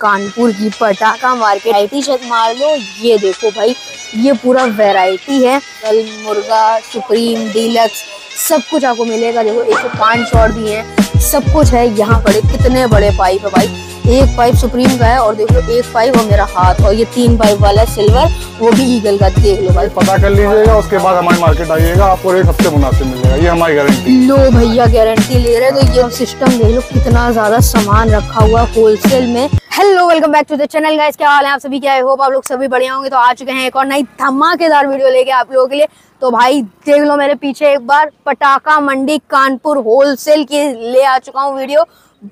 कानपुर की पटाखा market I थी, शक मार लो। ये देखो भाई, ये पूरा वैरायटी है, कल मुर्गा सुप्रीम डीलक्स सब कुछ आपको मिलेगा। देखो 105 शॉट भी हैं, सब कुछ है यहाँ पर। कितने बड़े पाइप है भाई, एक पाइप सुप्रीम का है और देखो एक पाइप और मेरा हाथ, और ये 3 पाइप वाला सिल्वर वो भी ईगल का। देख लो भाई, पता कर लीजिएगा, उसके बाद हमारी मार्केट आइएगा, आपको रेट सबसे मुनासिब मिलेगा, ये हमारी गारंटी। लो भैया गारंटी ले रहे हैं, तो ये सिस्टम देख लो कितना ज्यादा सामान रखा हुआ होलसेल में। Hello, welcome back to the channel guys, क्या हाल है आप सभी के? आई होप आप लोग सभी बढ़िया होंगे। तो आ चुके हैं एक और नई धमाकेदार वीडियो लेके आप लोगों के लिए। तो भाई देख लो मेरे पीछे एक बार, पटाखा मंडी कानपुर होलसेल की ले आ चुका हूँ वीडियो।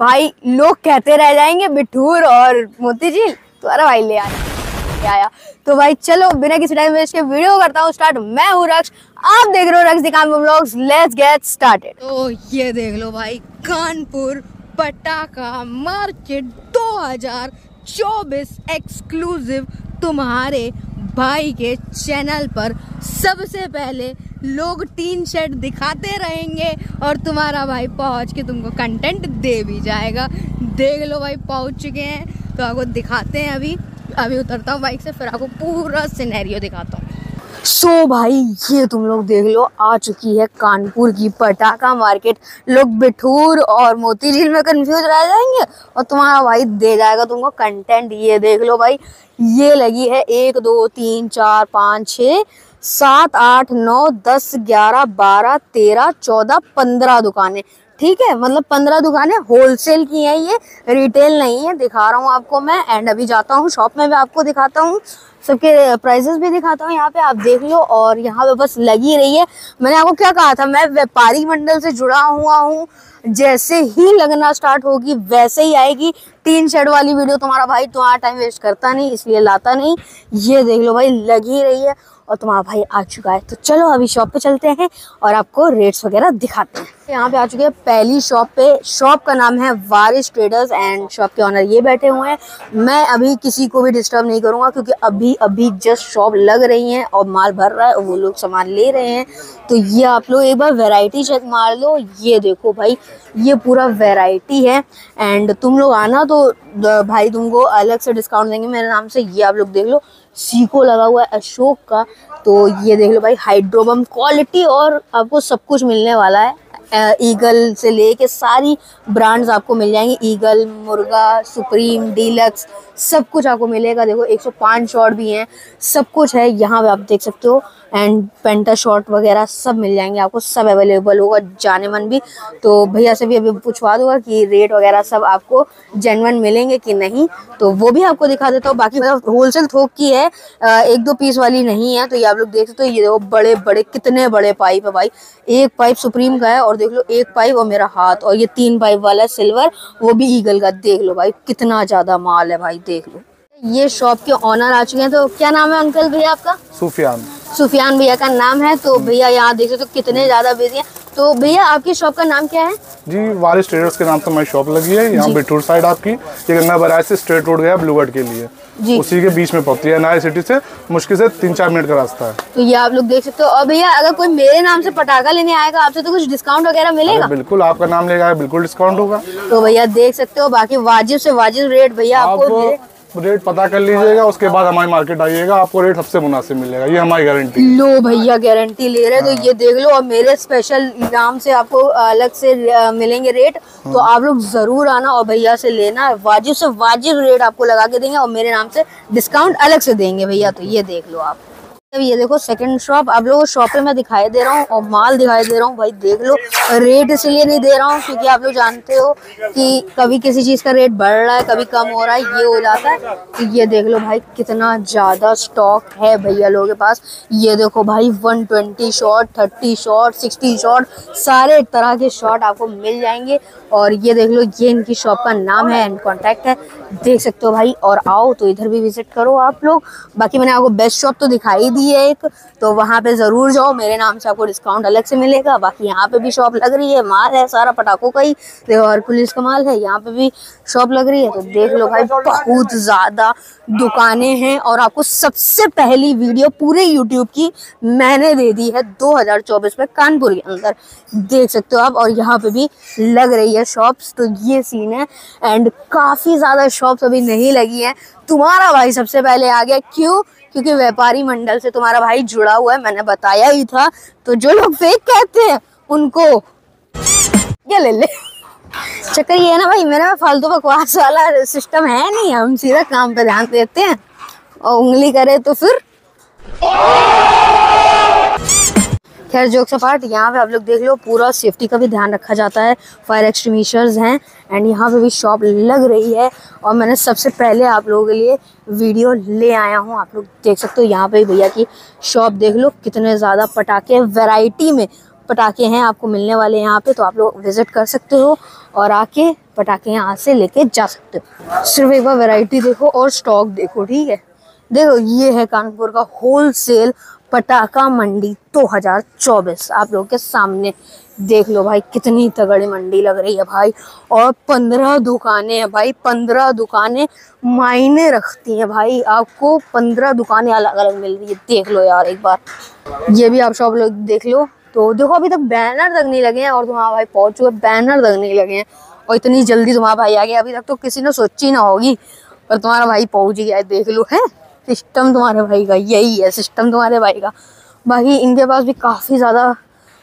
भाई लोग कहते रह जाएंगे बिठूर और मोती जी, तो अरे भाई ले आया। तो भाई चलो बिना किसी टाइम वेस्ट के वीडियो करता हूँ स्टार्ट। मैं हूँ रक्ष, आप देख रहे हो Raksh the Kanpur vlogs, let's get started. तो ये देख लो भाई, कानपुर पटाखा मार्केट 2024 एक्सक्लूसिव तुम्हारे भाई के चैनल पर। सबसे पहले लोग टीन शेड दिखाते रहेंगे और तुम्हारा भाई पहुंच के तुमको कंटेंट दे भी जाएगा। देख लो भाई पहुंच चुके हैं, तो आपको दिखाते हैं। अभी उतरता हूँ बाइक से, फिर आपको पूरा सिनेरियो दिखाता हूँ। सो भाई ये तुम लोग देख लो, आ चुकी है कानपुर की पटाखा मार्केट। लोग बिठूर और मोती झील में कंफ्यूज रह जाएंगे और तुम्हारा भाई दे जाएगा तुमको कंटेंट। ये देख लो भाई, ये लगी है 1 2 3 4 5 6 7 8 9 10 11 12 13 14 15 दुकानें। ठीक है, मतलब 15 दुकानें होलसेल की हैं, ये रिटेल नहीं है, दिखा रहा हूँ आपको मैं। एंड अभी जाता हूँ शॉप में भी, आपको दिखाता हूँ, सबके प्राइसेस भी दिखाता हूँ। यहाँ पे आप देख लो, और यहाँ पे बस लगी रही है। मैंने आपको क्या कहा था, मैं व्यापारी मंडल से जुड़ा हुआ हूँ, जैसे ही लगना स्टार्ट होगी वैसे ही आएगी टीन शेड वाली वीडियो। तुम्हारा भाई तुम्हारा टाइम वेस्ट करता नहीं, इसलिए लाता नहीं। ये देख लो भाई, लगी रही है और तुम्हारा भाई आ चुका है। तो चलो अभी शॉप पे चलते हैं और आपको रेट्स वगैरह दिखाते हैं। यहाँ पे आ चुके हैं पहली शॉप पे, शॉप का नाम है वारिस ट्रेडर्स एंड शॉप के ऑनर ये बैठे हुए हैं। मैं अभी किसी को भी डिस्टर्ब नहीं करूँगा, क्योंकि अभी जस्ट शॉप लग रही है और माल भर रहा है और वो लोग सामान ले रहे हैं। तो ये आप लोग एक बार वेराइटी चेक मार लो। ये देखो भाई, ये पूरा वेराइटी है। एंड तुम लोग आना तो भाई तुमको अलग से डिस्काउंट देंगे मेरे नाम से। ये आप लोग देख लो, सीको लगा हुआ है अशोक का। तो ये देख लो भाई, हाइड्रोबम क्वालिटी और आपको सब कुछ मिलने वाला है। ईगल से लेके सारी ब्रांड्स आपको मिल जाएंगी, ईगल, मुर्गा, सुप्रीम, डीलक्स सब कुछ आपको मिलेगा। देखो 105 शॉट भी हैं, सब कुछ है यहाँ पे आप देख सकते हो। एंड पेंटा शॉट वगैरह सब मिल जाएंगे आपको, सब अवेलेबल होगा, जाने मन भी। तो भैया से भी अभी पूछवा दूंगा कि रेट वगैरह सब आपको जेन्युइन मिलेंगे कि नहीं, तो वो भी आपको दिखा देता हूँ। बाकी मतलब होलसेल थोक की है, 1-2 पीस वाली नहीं है। तो ये आप लोग देख सकते हो, ये देखो बड़े बड़े, कितने बड़े पाइप है भाई। एक पाइप सुप्रीम का है और देख लो एक पाइप और मेरा हाथ, और ये 3 पाइप वाला सिल्वर वो भी ईगल का। देख लो भाई कितना ज्यादा माल है भाई, देख लो। ये शॉप के ऑनर आ चुके हैं, तो क्या नाम है अंकल भैया आपका? सुफियान भैया का नाम है। तो भैया यहाँ देख सकते हो कितने ज्यादा बिजी है। तो भैया आपकी शॉप का नाम क्या है? जी वारिस ट्रेडर्स के नाम से हमारी शॉप लगी है, यहाँ बिठूर साइड आपकी, ये गंगा बराज से स्ट्रेट रोड गया ब्लू वर्ड के लिए जी, उसी के बीच में पड़ती है। नई सिटी से मुश्किल से 3-4 मिनट का रास्ता है। तो ये आप लोग देख सकते हो। और भैया अगर कोई मेरे नाम से पटाखा लेने आएगा आपसे, तो कुछ डिस्काउंट वगैरह मिलेगा? बिल्कुल, आपका नाम लेगा बिल्कुल डिस्काउंट होगा। तो भैया देख सकते हो, बाकी वाजिब से वाजिब रेट भैया आपको रेट पता कर लीजिएगा, उसके बाद हमारी मार्केट आइएगा, आपको रेट सबसे मुनासिब मिलेगा, ये हमारी गारंटी। लो भैया गारंटी ले रहे हैं। हाँ। तो ये देख लो, और मेरे स्पेशल नाम से आपको अलग से मिलेंगे रेट। हाँ। तो आप लोग जरूर आना और भैया से लेना, वाजिब से वाजिब रेट आपको लगा के देंगे और मेरे नाम से डिस्काउंट अलग से देंगे भैया। तो ये देख लो आप। ये देखो सेकंड शॉप, आप लोगों को शॉप में दिखाई दे रहा हूँ और माल दिखाई दे रहा हूँ भाई। देख लो, रेट इसलिए नहीं दे रहा हूँ क्योंकि आप लोग जानते हो कि कभी किसी चीज का रेट बढ़ रहा है, कभी कम हो रहा है, ये हो जाता है। तो ये देख लो भाई कितना ज्यादा स्टॉक है भैया लोगों के पास। ये देखो भाई 120 शॉट, 30 शॉट, 60 शॉट, सारे तरह के शॉट आपको मिल जाएंगे। और ये देख लो, ये इनकी शॉप का नाम है एंड कॉन्टैक्ट है, देख सकते हो भाई। और आओ तो इधर भी विजिट करो आप लोग। बाकी मैंने आपको बेस्ट शॉप तो दिखाई दी भी है एक, तो वहाँ पे ज़रूर जाओ, मेरे नाम से आपको डिस्काउंट अलग से मिलेगा। बाकी यहाँ पे भी शॉप लग रही है, माल है सारा पटाखों का ही, देखो हर पुलिस का माल है, यहाँ पे भी शॉप लग रही है। तो देख लो भाई, बहुत ज़्यादा दुकानें हैं और आपको सबसे पहली वीडियो पूरे यूट्यूब की मैंने दे दी है 2024 में कानपुर के अंदर, देख सकते हो आप। और यहाँ पे भी लग रही है शॉप्स, तो ये सीन है। एंड काफ़ी ज़्यादा शॉप्स अभी नहीं लगी हैं, तुम्हारा भाई सबसे पहले आ गया। क्यों? क्योंकि व्यापारी मंडल से तुम्हारा भाई जुड़ा हुआ है, मैंने बताया ही था। तो जो लोग फेक कहते हैं उनको ये ले चक्कर ये है ना भाई, मेरा फालतू बकवास वाला सिस्टम है नहीं, हम सीधा काम पर ध्यान देते हैं और उंगली करे तो फिर। खैर जोक्स अपार्ट, यहाँ पे आप लोग देख लो पूरा सेफ्टी का भी ध्यान रखा जाता है, फायर एक्सटिंग्विशर्स हैं एंड यहाँ पे भी शॉप लग रही है। और मैंने सबसे पहले आप लोगों के लिए वीडियो ले आया हूँ, आप लोग देख सकते हो। यहाँ पे भैया की शॉप देख लो, कितने ज़्यादा पटाखे, वैरायटी में पटाखे हैं आपको मिलने वाले यहाँ पे, तो आप लोग विजिट कर सकते हो और आके पटाखे यहाँ से लेके जा सकते हो। सिर्फ एक बार वैरायटी देखो और स्टॉक देखो, ठीक है। देखो ये है कानपुर का होलसेल पटाखा मंडी 2024 आप लोगों के सामने। देख लो भाई कितनी तगड़ी मंडी लग रही है भाई, और 15 दुकानें हैं भाई। 15 दुकानें मायने रखती हैं भाई, आपको 15 दुकानें अलग अलग मिल रही है। देख लो यार एक बार, ये भी आप सब लोग देख लो। तो देखो अभी तक बैनर तक नहीं लगे हैं और तुम्हारा भाई पहुंच चुके, बैनर तक नहीं लगे हैं और इतनी जल्दी तुम्हारा भाई आ गया। अभी तक तो किसी ने सोची ना होगी और तुम्हारा भाई पहुंच ही गया है। देख लो है सिस्टम तुम्हारे भाई का, यही है सिस्टम तुम्हारे भाई का। बाकी इनके पास भी काफ़ी ज़्यादा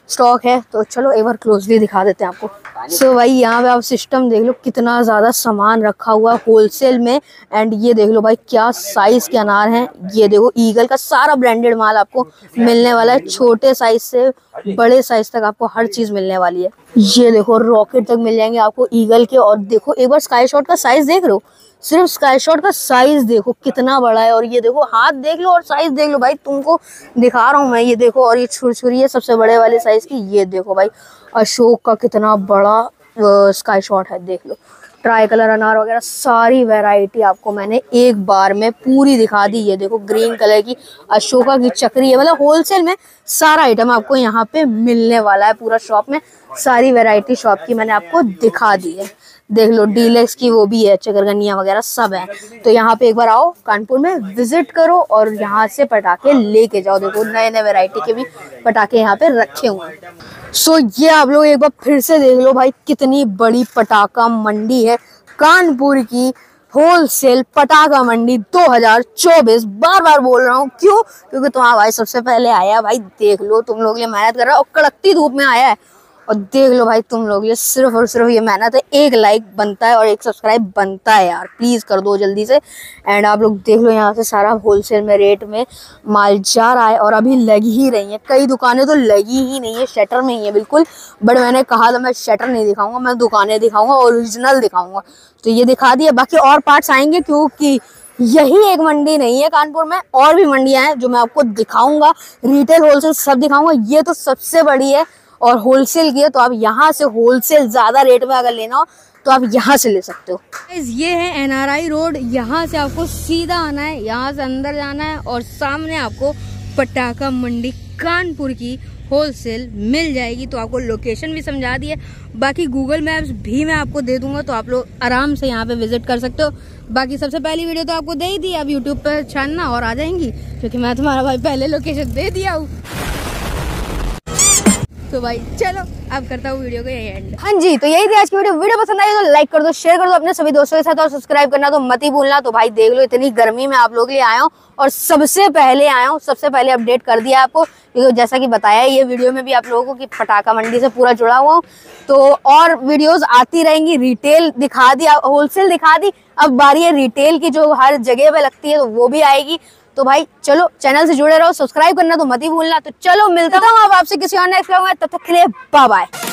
स्टॉक है, तो चलो एक बार क्लोजली दिखा देते हैं आपको। सो भाई यहाँ पे आप सिस्टम देख लो, कितना ज़्यादा सामान रखा हुआ है होलसेल में। एंड ये देख लो भाई क्या साइज़ के अनार हैं, ये देखो ईगल का सारा ब्रांडेड माल आपको मिलने वाला है। छोटे साइज से बड़े साइज तक आपको हर चीज़ मिलने वाली है। ये देखो रॉकेट तक मिल जाएंगे आपको ईगल के। और देखो एक बार स्काई शॉट का साइज़ देख लो, सिर्फ स्काई शॉट का साइज देखो कितना बड़ा है। और ये देखो हाथ देख लो और साइज देख लो भाई, तुमको दिखा रहा हूँ मैं। ये देखो, और ये छुरछुरी है सबसे बड़े वाले साइज की। ये देखो भाई अशोक का कितना बड़ा स्काई शॉट है, देख लो। ट्राई कलर अनार वगैरह सारी वैरायटी आपको मैंने एक बार में पूरी दिखा दी। ये देखो ग्रीन कलर की अशोका की चक्री है, मतलब होलसेल में सारा आइटम आपको यहाँ पे मिलने वाला है। पूरा शॉप में सारी वैरायटी शॉप की मैंने आपको दिखा दी है। देख लो डीलेक्स की वो भी है, चकरगनिया वगैरह सब है। तो यहाँ पे एक बार आओ कानपुर में, विजिट करो और यहाँ से पटाखे लेके जाओ। देखो नए नए वैरायटी के भी पटाखे यहाँ पे रखे हुए हैं। सो ये आप लोग एक बार फिर से देख लो भाई, कितनी बड़ी पटाखा मंडी है कानपुर की, होलसेल पटाखा मंडी 2024। बार बार बोल रहा हूँ क्यों? क्योंकि तुम्हारा भाई सबसे पहले आया भाई। देख लो तुम लोग ये मेहनत कर रहा है और कड़कती धूप में आया है। और देख लो भाई तुम लोग ये सिर्फ और सिर्फ ये मेहनत है। एक लाइक बनता है और एक सब्सक्राइब बनता है यार, प्लीज़ कर दो जल्दी से। एंड आप लोग देख लो यहाँ से सारा होलसेल में रेट में माल जा रहा है। और अभी लगी ही रही है कई दुकानें, तो लगी ही नहीं है, शटर में ही है बिल्कुल। बट मैंने कहा था मैं शटर नहीं दिखाऊंगा, मैं दुकानें दिखाऊंगा, ओरिजिनल दिखाऊंगा, तो ये दिखा दिया। बाकी और पार्ट्स आएंगे क्योंकि यही एक मंडी नहीं है कानपुर में, और भी मंडियाँ हैं जो मैं आपको दिखाऊँगा, रिटेल होलसेल सब दिखाऊँगा। ये तो सबसे बड़ी है और होलसेल की है, तो आप यहाँ से होलसेल ज़्यादा रेट में अगर लेना हो तो आप यहाँ से ले सकते हो। ये है NRI रोड, यहाँ से आपको सीधा आना है, यहाँ से अंदर जाना है और सामने आपको पटाखा मंडी कानपुर की होलसेल मिल जाएगी। तो आपको लोकेशन भी समझा दी है, बाकी गूगल मैप्स भी मैं आपको दे दूंगा, तो आप लोग आराम से यहाँ पे विजिट कर सकते हो। बाकी सबसे पहली वीडियो तो आपको दे ही दी, अब यूट्यूब पर छानना और आ जाएंगी, क्योंकि मैं तुम्हारा भाई पहले लोकेशन दे दिया हूँ। तो भाई चलो अब करता हूँ वीडियो को यही एंड। हाँ जी, तो यही थी आज की वीडियो। वीडियो पसंद आई तो लाइक कर दो, शेयर कर दो अपने सभी दोस्तों के साथ, और सब्सक्राइब करना तो मत ही भूलना। तो भाई देख लो इतनी गर्मी में आप लोगों के लिए आया हूँ और सबसे पहले आया हूँ, सबसे पहले अपडेट कर दिया आपको। क्योंकि जैसा कि बताया ये वीडियो में भी आप लोगों को कि पटाखा मंडी से पूरा जुड़ा हुआ हूँ, तो और वीडियोस आती रहेंगी। रिटेल दिखा दी, होलसेल दिखा दी, अब बारी है रिटेल की जो हर जगह पे लगती है, तो वो भी आएगी। तो भाई चलो चैनल से जुड़े रहो, सब्सक्राइब करना तो मत ही भूलना। तो चलो मिलता हूँ अब आपसे किसी और नेक्स्ट व्लॉग में, तब तक के लिए बाय बाय।